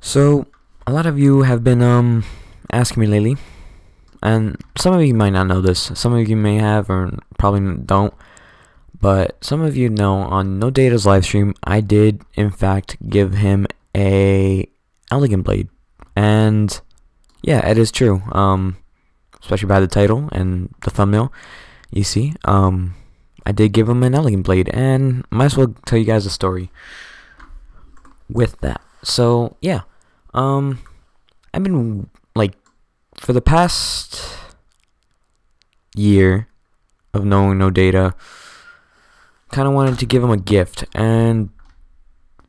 So a lot of you have been asking me lately, and some of you might not know this, some of you may have or probably don't, but some of you know on No Data's live stream I did in fact give him a Elegant Blade, and yeah, it is true. Especially by the title and the thumbnail, you see, I did give him an Elegant Blade, and might as well tell you guys a story with that. So yeah, I've been, like, for the past year of knowing No Data, kind of wanted to give him a gift, and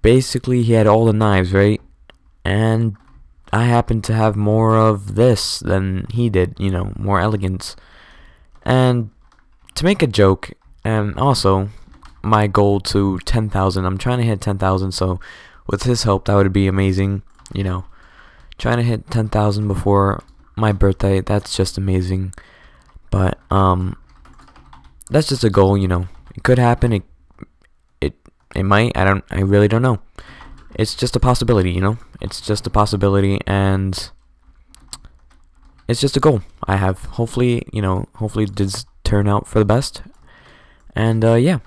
basically he had all the knives, right? And I happened to have more of this than he did, you know, more elegance. And to make a joke, and also my goal to 10,000, I'm trying to hit 10,000, so with his help that would be amazing, you know. Trying to hit 10,000 before my birthday, that's just amazing. But that's just a goal, you know. It could happen, it might, I really don't know. It's just a possibility, you know. It's just a possibility, and it's just a goal I have. Hopefully, you know, hopefully it does turn out for the best. And yeah,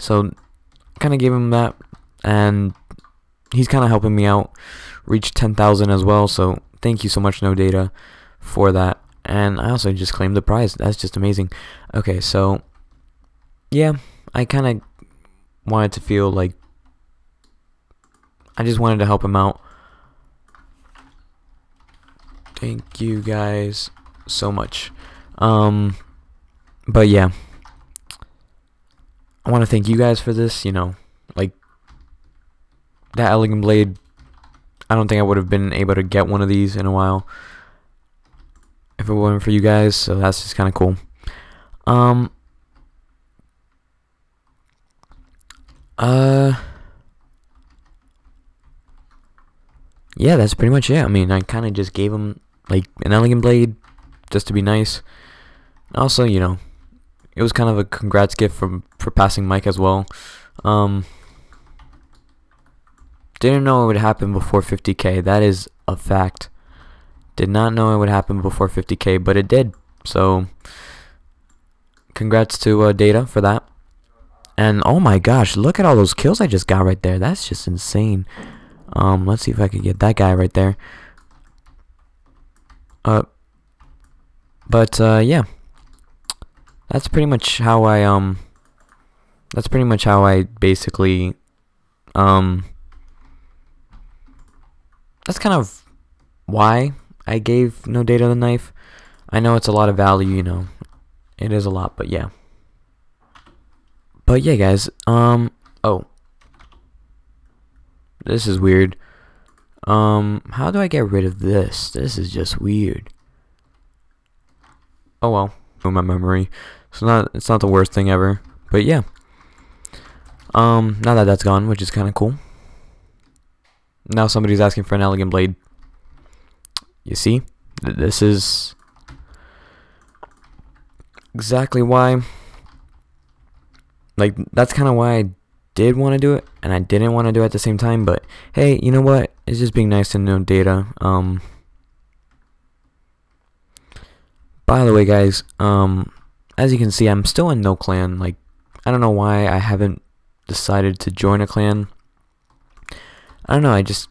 so kind of gave him that, and he's kind of helping me out reach 10,000 as well. So thank you so much, No Data, for that. And I also just claimed the prize. That's just amazing. Okay, so yeah, I kind of wanted to feel like I just wanted to help him out. Thank you guys so much. But yeah, I want to thank you guys for this, you know. Like, that Elegant Blade, I don't think I would have been able to get one of these in a while if it weren't for you guys, so that's just kind of cool. Yeah, that's pretty much it. I mean, I kind of just gave him, like, an Elegant Blade just to be nice. Also, you know, it was kind of a congrats gift for passing Mike as well. Didn't know it would happen before 50k. That is a fact. Did not know it would happen before 50k, but it did. So, congrats to Data for that. And, oh my gosh, look at all those kills I just got right there. That's just insane. Let's see if I can get that guy right there. Yeah, that's pretty much how I, basically, that's kind of why I gave No Data the knife. I know it's a lot of value, you know, it is a lot, but yeah. But yeah, guys, oh. This is weird. How do I get rid of this? This is just weird. Oh well, my memory. It's not the worst thing ever. But yeah. Now that that's gone, which is kind of cool. Now somebody's asking for an Elegant Blade. You see? This is exactly why. Like, that's kind of why I did want to do it, and I didn't want to do it at the same time, but hey, you know what, it's just being nice to No Data. By the way, guys, as you can see, I'm still in no clan. Like, I don't know why I haven't decided to join a clan. I don't know, I just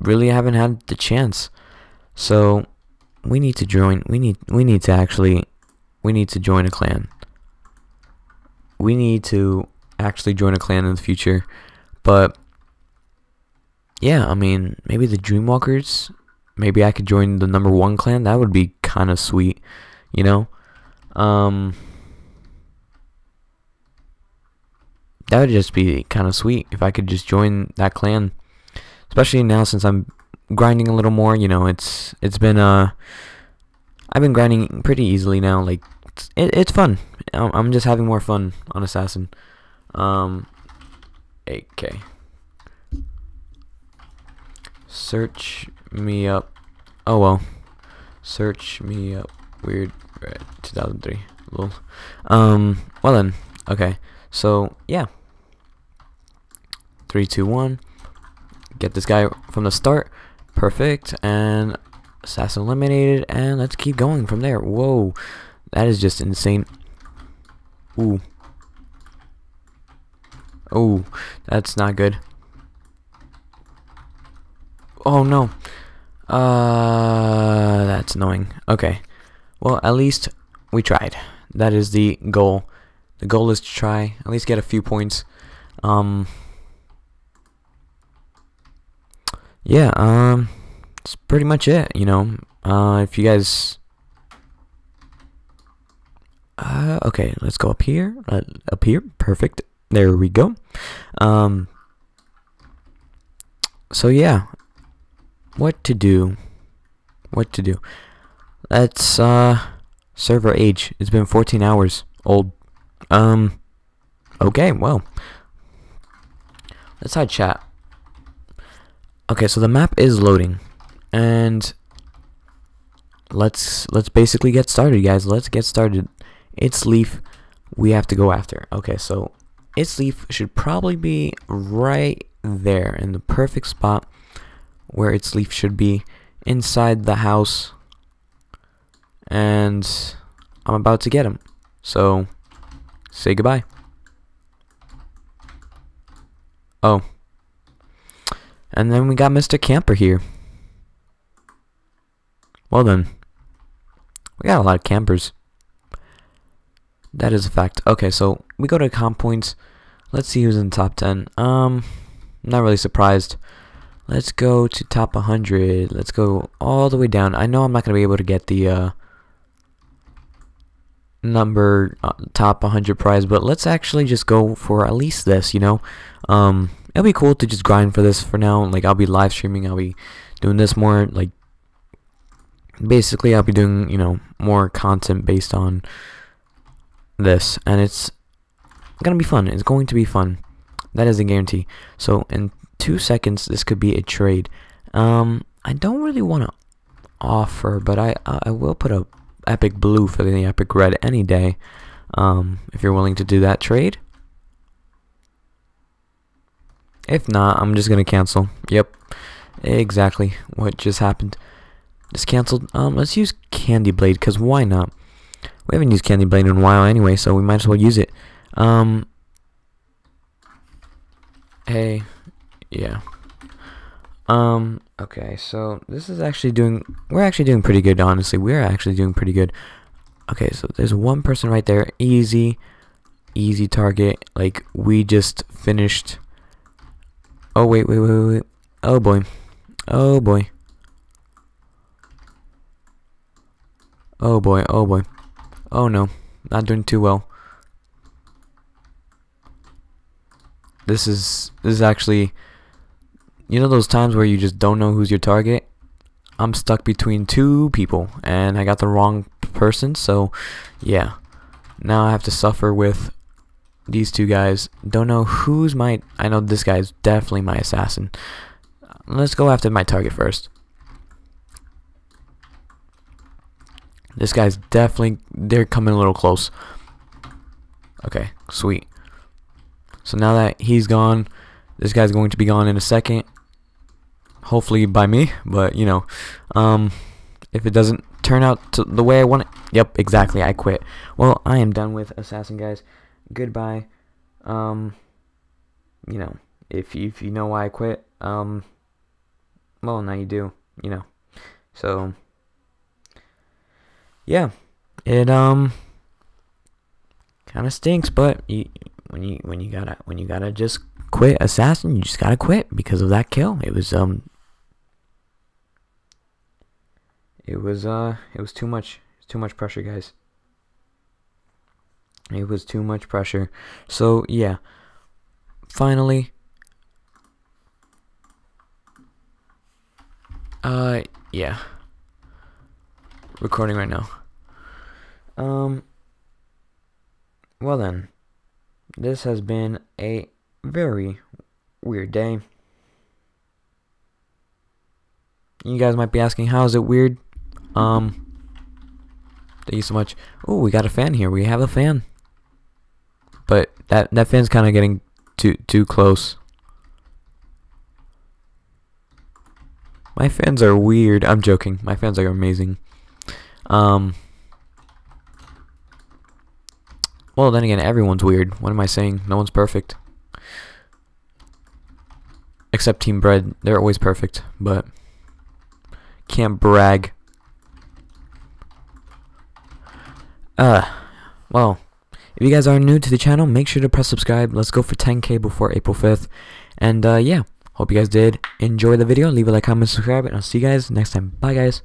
really haven't had the chance. So we need to join. We need to join a clan. We need to actually join a clan in the future. But yeah, I mean, maybe the Dreamwalkers, maybe I could join the #1 clan. That would be kind of sweet, you know. That would just be kind of sweet if I could just join that clan, especially now since I'm grinding a little more, you know. It's been I've been grinding pretty easily now. Like, it's fun. I'm just having more fun on Assassin. 8k. Search me up. Oh well. Search me up. Weird Red 2003. Lol. Well then. Okay. So yeah. 3, 2, 1. Get this guy from the start. Perfect. And Assassin eliminated. And let's keep going from there. Whoa. That is just insane. Ooh. Oh, that's not good. Oh, no. That's annoying. Okay. Well, at least we tried. That is the goal. The goal is to try, at least get a few points. Yeah, that's pretty much it, you know. If you guys... okay, let's go up here. Up here. Perfect. There we go. So yeah, what to do. Let's server age, it's been 14 hours old. Okay, well, let's hide chat. Okay, so the map is loading, and let's basically get started, guys. Let's get started. It's Leaf we have to go after. Okay, so its leaf should probably be right there in the perfect spot where its leaf should be, inside the house, and I'm about to get him, so say goodbye. Oh, and then we got Mr. Camper here. Well then, we got a lot of campers. That is a fact. Okay, so we go to comp points. Let's see who's in the top 10. I'm not really surprised. Let's go to top 100. Let's go all the way down. I know I'm not going to be able to get the top 100 prize, but let's actually just go for at least this, you know. It'll be cool to just grind for this for now. Like, I'll be live streaming. I'll be doing this more. Like, basically, I'll be doing, you know, more content based on this, and it's gonna be fun. It's going to be fun. That is a guarantee. So in 2 seconds, this could be a trade. I don't really want to offer, but I will put a epic blue for the epic red any day. If you're willing to do that trade. If not, I'm just gonna cancel. Yep, exactly what just happened. Just canceled. Let's use Candy Blade, because why not? We haven't used Candy Blade in a while anyway, so we might as well use it. Hey, yeah. Okay, so this is actually doing... We're actually doing pretty good, honestly. We're actually doing pretty good. Okay, so there's one person right there. Easy. Easy target. Like, we just finished... Oh, wait. Oh, boy. Oh, boy. Oh, boy. Oh, boy. Oh no, not doing too well. This is actually, you know those times where you just don't know who's your target? I'm stuck between two people and I got the wrong person, so yeah. Now I have to suffer with these two guys. Don't know who's my... I know this guy is definitely my assassin. Let's go after my target first. This guy's definitely... They're coming a little close. Okay, sweet. So now that he's gone, this guy's going to be gone in a second. Hopefully by me, but, you know. If it doesn't turn out to the way I want it... Yep, exactly, I quit. Well, I am done with Assassin, guys. Goodbye. You know, if you know why I quit, well, now you do, you know. So... yeah, it kind of stinks, but when you gotta just quit Assassin, you just gotta quit because of that kill. It was too much pressure, guys. It was too much pressure. So yeah, finally, yeah, recording right now. Well then, this has been a very weird day. You guys might be asking, how is it weird? Thank you so much. Oh, we got a fan here. We have a fan, but that fan's kind of getting too close. My fans are weird. I'm joking. My fans are amazing. Well, then again, everyone's weird. What am I saying? No one's perfect. Except Team Bread. They're always perfect, but can't brag. Well, if you guys are new to the channel, make sure to press subscribe. Let's go for 10K before April 5th. And, yeah. Hope you guys did enjoy the video. Leave a like, comment, subscribe, and I'll see you guys next time. Bye, guys.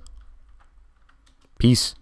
Peace.